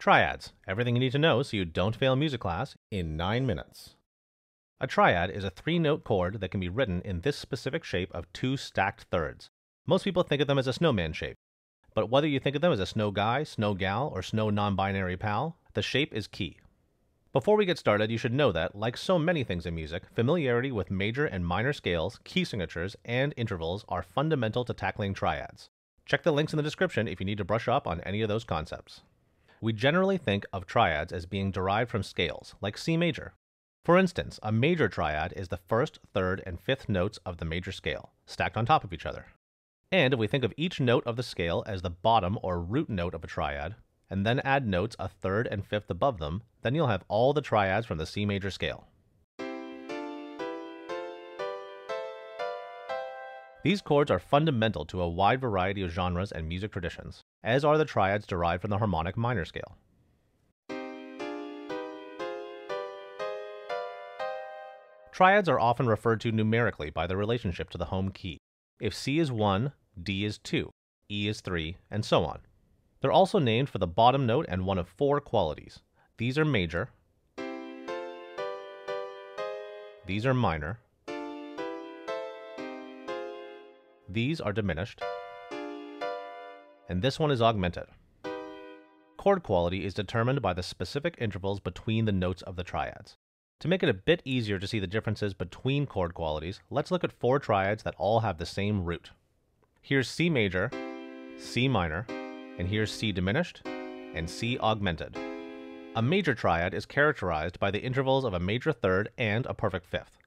Triads, everything you need to know so you don't fail music class in 9 minutes. A triad is a 3-note chord that can be written in this specific shape of 2 stacked thirds. Most people think of them as a snowman shape. But whether you think of them as a snow guy, snow gal, or snow non-binary pal, the shape is key. Before we get started, you should know that, like so many things in music, familiarity with major and minor scales, key signatures, and intervals are fundamental to tackling triads. Check the links in the description if you need to brush up on any of those concepts. We generally think of triads as being derived from scales, like C major. For instance, a major triad is the first, third, and fifth notes of the major scale, stacked on top of each other. And if we think of each note of the scale as the bottom or root note of a triad, and then add notes a third and fifth above them, then you'll have all the triads from the C major scale. These chords are fundamental to a wide variety of genres and music traditions, as are the triads derived from the harmonic minor scale. Triads are often referred to numerically by their relationship to the home key. If C is 1, D is 2, E is 3, and so on. They're also named for the bottom note and one of 4 qualities. These are major, these are minor, these are diminished, and this one is augmented. Chord quality is determined by the specific intervals between the notes of the triads. To make it a bit easier to see the differences between chord qualities, let's look at 4 triads that all have the same root. Here's C major, C minor, and here's C diminished, and C augmented. A major triad is characterized by the intervals of a major third and a perfect fifth.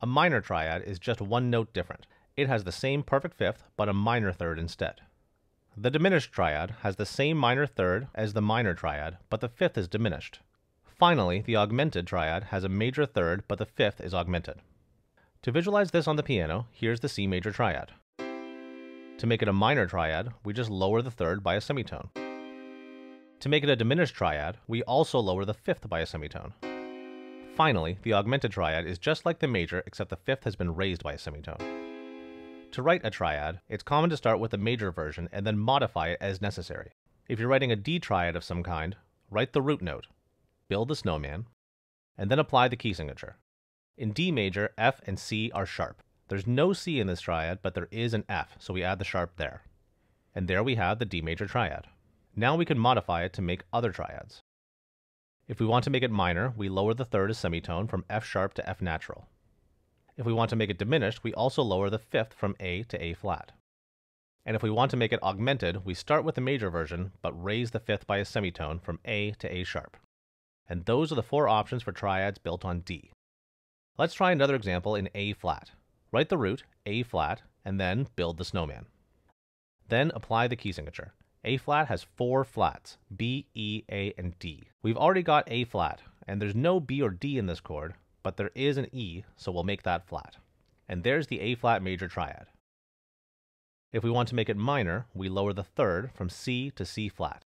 A minor triad is just one note different. It has the same perfect fifth, but a minor third instead. The diminished triad has the same minor third as the minor triad, but the fifth is diminished. Finally, the augmented triad has a major third, but the fifth is augmented. To visualize this on the piano, here's the C major triad. To make it a minor triad, we just lower the third by a semitone. To make it a diminished triad, we also lower the fifth by a semitone. Finally, the augmented triad is just like the major, except the fifth has been raised by a semitone. To write a triad, it's common to start with the major version and then modify it as necessary. If you're writing a D triad of some kind, write the root note, build the snowman, and then apply the key signature. In D major, F and C are sharp. There's no C in this triad, but there is an F, so we add the sharp there. And there we have the D major triad. Now we can modify it to make other triads. If we want to make it minor, we lower the third a semitone from F sharp to F natural. If we want to make it diminished, we also lower the fifth from A to A flat. And if we want to make it augmented, we start with the major version, but raise the fifth by a semitone from A to A sharp. And those are the 4 options for triads built on D. Let's try another example in A flat. Write the root, A flat, and then build the snowman. Then apply the key signature. A flat has 4 flats, B, E, A, and D. We've already got A flat, and there's no B or D in this chord, but there is an E, so we'll make that flat. And there's the A-flat major triad. If we want to make it minor, we lower the third from C to C-flat.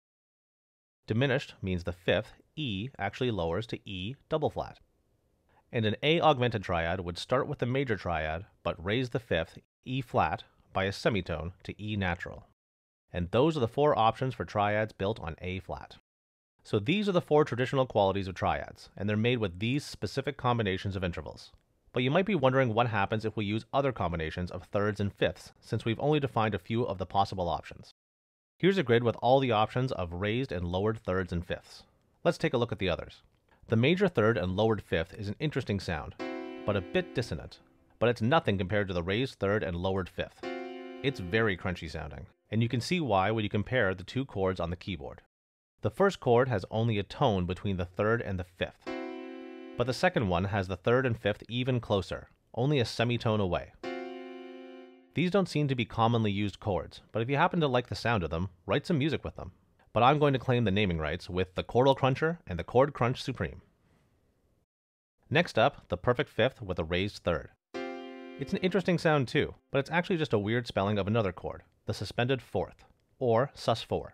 Diminished means the fifth, E, actually lowers to E double flat. And an A-augmented triad would start with the major triad, but raise the fifth, E-flat, by a semitone to E natural. And those are the 4 options for triads built on A-flat. So these are the 4 traditional qualities of triads, and they're made with these specific combinations of intervals. But you might be wondering what happens if we use other combinations of thirds and fifths, since we've only defined a few of the possible options. Here's a grid with all the options of raised and lowered thirds and fifths. Let's take a look at the others. The major third and lowered fifth is an interesting sound, but a bit dissonant. But it's nothing compared to the raised third and lowered fifth. It's very crunchy sounding, and you can see why when you compare the 2 chords on the keyboard. The first chord has only a tone between the third and the fifth, but the second one has the third and fifth even closer, only a semitone away. These don't seem to be commonly used chords, but if you happen to like the sound of them, write some music with them. But I'm going to claim the naming rights with the Chordal Cruncher and the Chord Crunch Supreme. Next up, the perfect fifth with a raised third. It's an interesting sound too, but it's actually just a weird spelling of another chord, the suspended fourth, or sus4.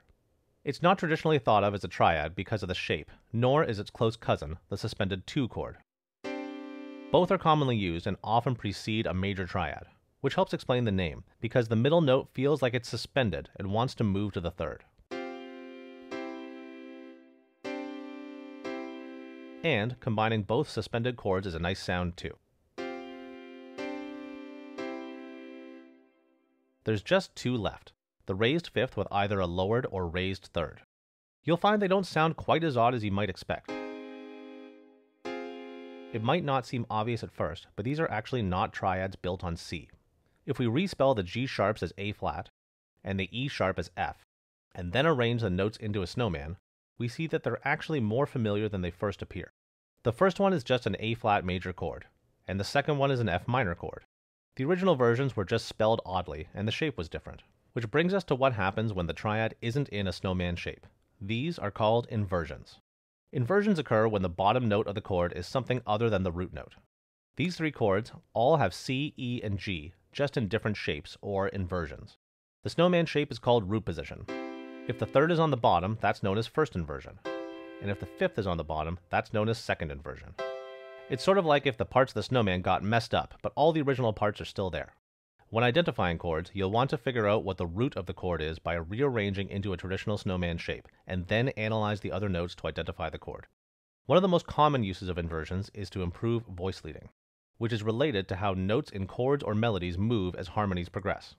It's not traditionally thought of as a triad because of the shape, nor is its close cousin, the suspended 2 chord. Both are commonly used and often precede a major triad, which helps explain the name, because the middle note feels like it's suspended and wants to move to the third. and combining both suspended chords is a nice sound too. There's just two left, the raised fifth with either a lowered or raised third. You'll find they don't sound quite as odd as you might expect. It might not seem obvious at first, but these are actually not triads built on C. If we respell the G sharps as A flat, and the E sharp as F, and then arrange the notes into a snowman, we see that they're actually more familiar than they first appear. The first one is just an A flat major chord, and the second one is an F minor chord. The original versions were just spelled oddly, and the shape was different. Which brings us to what happens when the triad isn't in a snowman shape. These are called inversions. Inversions occur when the bottom note of the chord is something other than the root note. These three chords all have C, E, and G, just in different shapes, or inversions. The snowman shape is called root position. If the third is on the bottom, that's known as first inversion. And if the fifth is on the bottom, that's known as second inversion. It's sort of like if the parts of the snowman got messed up, but all the original parts are still there. When identifying chords, you'll want to figure out what the root of the chord is by rearranging into a traditional snowman shape, and then analyze the other notes to identify the chord. One of the most common uses of inversions is to improve voice leading, which is related to how notes in chords or melodies move as harmonies progress.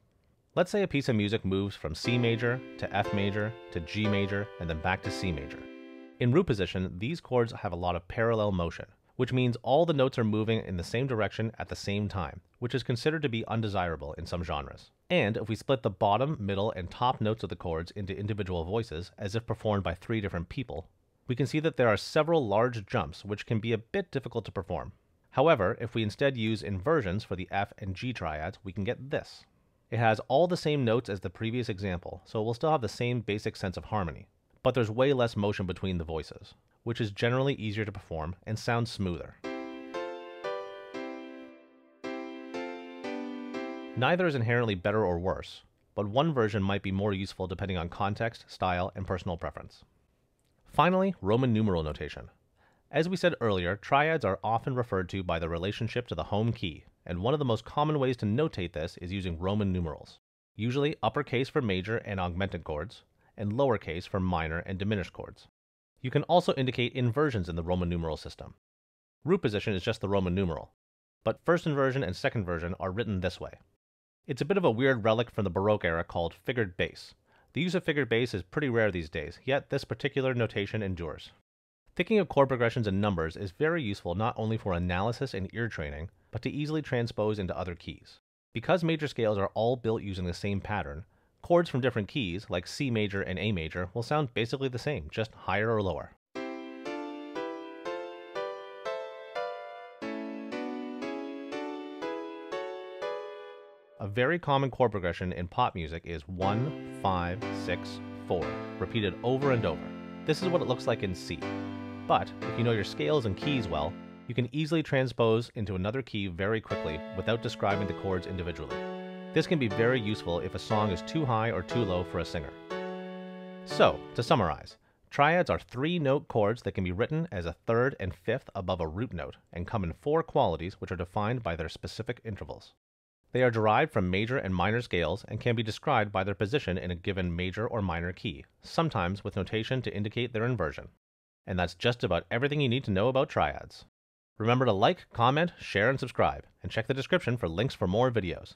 Let's say a piece of music moves from C major to F major to G major and then back to C major. In root position, these chords have a lot of parallel motion, which means all the notes are moving in the same direction at the same time, which is considered to be undesirable in some genres. And if we split the bottom, middle, and top notes of the chords into individual voices, as if performed by three different people, we can see that there are several large jumps which can be a bit difficult to perform. However, if we instead use inversions for the F and G triads, we can get this. It has all the same notes as the previous example, so we'll still have the same basic sense of harmony. But there's way less motion between the voices, which is generally easier to perform and sounds smoother. Neither is inherently better or worse, but one version might be more useful depending on context, style, and personal preference. Finally, Roman numeral notation. As we said earlier, triads are often referred to by their relationship to the home key, and one of the most common ways to notate this is using Roman numerals, usually uppercase for major and augmented chords, and lowercase for minor and diminished chords. You can also indicate inversions in the Roman numeral system. Root position is just the Roman numeral, but first inversion and second inversion are written this way. It's a bit of a weird relic from the Baroque era called figured bass. The use of figured bass is pretty rare these days, yet this particular notation endures. Thinking of chord progressions and numbers is very useful not only for analysis and ear training, but to easily transpose into other keys. Because major scales are all built using the same pattern, chords from different keys, like C major and A major, will sound basically the same, just higher or lower. A very common chord progression in pop music is 1, 5, 6, 4, repeated over and over. This is what it looks like in C. But if you know your scales and keys well, you can easily transpose into another key very quickly without describing the chords individually. This can be very useful if a song is too high or too low for a singer. So, to summarize, triads are three-note chords that can be written as a third and fifth above a root note and come in four qualities which are defined by their specific intervals. They are derived from major and minor scales and can be described by their position in a given major or minor key, sometimes with notation to indicate their inversion. And that's just about everything you need to know about triads. Remember to like, comment, share, and subscribe, and check the description for links for more videos.